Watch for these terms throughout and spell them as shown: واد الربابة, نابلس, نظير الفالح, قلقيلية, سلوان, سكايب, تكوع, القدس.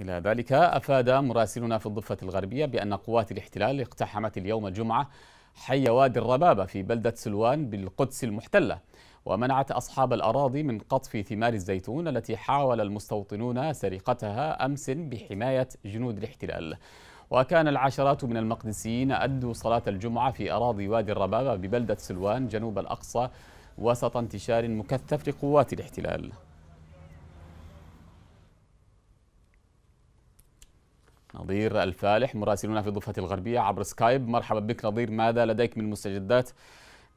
إلى ذلك أفاد مراسلنا في الضفة الغربية بأن قوات الاحتلال اقتحمت اليوم الجمعة حي وادي الربابة في بلدة سلوان بالقدس المحتلة، ومنعت أصحاب الأراضي من قطف ثمار الزيتون التي حاول المستوطنون سرقتها أمس بحماية جنود الاحتلال. وكان العشرات من المقدسيين أدوا صلاة الجمعة في أراضي وادي الربابة ببلدة سلوان جنوب الأقصى وسط انتشار مكثف لقوات الاحتلال. نظير الفالح مراسلنا في الضفة الغربية عبر سكايب، مرحبا بك نظير، ماذا لديك من مستجدات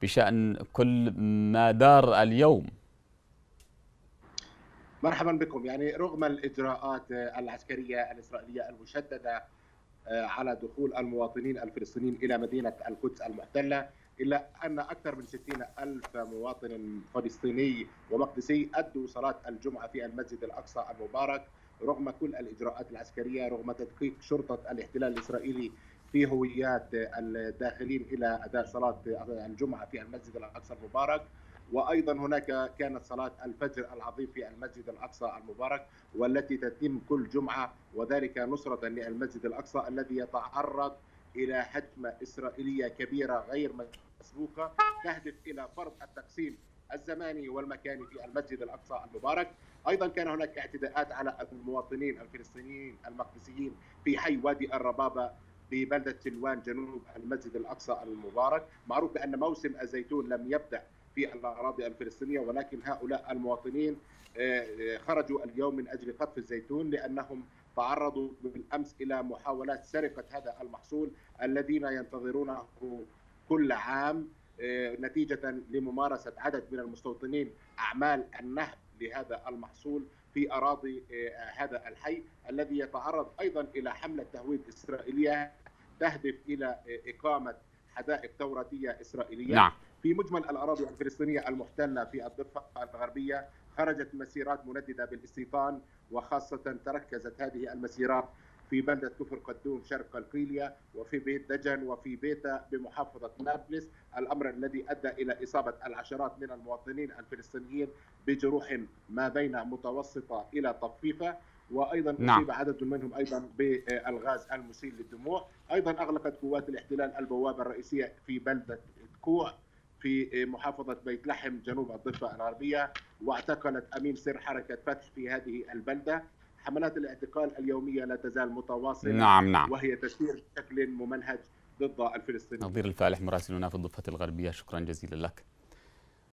بشأن كل ما دار اليوم؟ مرحبا بكم. يعني رغم الإجراءات العسكرية الإسرائيلية المشددة على دخول المواطنين الفلسطينيين إلى مدينة القدس المحتلة، إلا أن أكثر من 60,000 مواطن فلسطيني ومقدسي أدوا صلاة الجمعة في المسجد الأقصى المبارك رغم كل الإجراءات العسكرية، رغم تدقيق شرطة الاحتلال الإسرائيلي في هويات الداخلين إلى أداء صلاة الجمعة في المسجد الأقصى المبارك. وأيضا هناك كانت صلاة الفجر العظيم في المسجد الأقصى المبارك والتي تتم كل جمعة، وذلك نصرة للمسجد الأقصى الذي يتعرض إلى هجمة إسرائيلية كبيرة غير مسبوقة تهدف إلى فرض التقسيم الزماني والمكاني في المسجد الأقصى المبارك. أيضا كان هناك اعتداءات على المواطنين الفلسطينيين المقدسيين في حي وادي الربابة ببلدة سلوان جنوب المسجد الأقصى المبارك. معروف بأن موسم الزيتون لم يبدأ في الأراضي الفلسطينية، ولكن هؤلاء المواطنين خرجوا اليوم من أجل قطف الزيتون لأنهم تعرضوا بالأمس إلى محاولات سرقة هذا المحصول الذين ينتظرونه كل عام نتيجة لممارسة عدد من المستوطنين أعمال النهب لهذا المحصول في أراضي هذا الحي الذي يتعرض أيضا إلى حملة تهويد إسرائيلية تهدف إلى إقامة حدائق توراتية إسرائيلية. نعم. في مجمل الأراضي الفلسطينية المحتلة في الضفة الغربية خرجت مسيرات منددة بالاستيطان، وخاصة تركزت هذه المسيرات في بلدة كفر قدوم شرق قلقيلية وفي بيت دجن وفي بيتا بمحافظة نابلس، الأمر الذي أدى إلى إصابة العشرات من المواطنين الفلسطينيين بجروح ما بين متوسطة إلى طفيفة، وأيضا أصيب عدد منهم أيضا بالغاز المسيل للدموع. أيضا أغلقت قوات الاحتلال البوابة الرئيسية في بلدة تكوع في محافظة بيت لحم جنوب الضفة الغربية، واعتقلت أمين سر حركة فتح في هذه البلدة. حملات الاعتقال اليومية لا تزال متواصلة. نعم. وهي تسير بشكل ممنهج ضد الفلسطينيين. نظير الفالح مراسلنا في الضفة الغربية، شكرا جزيلا لك.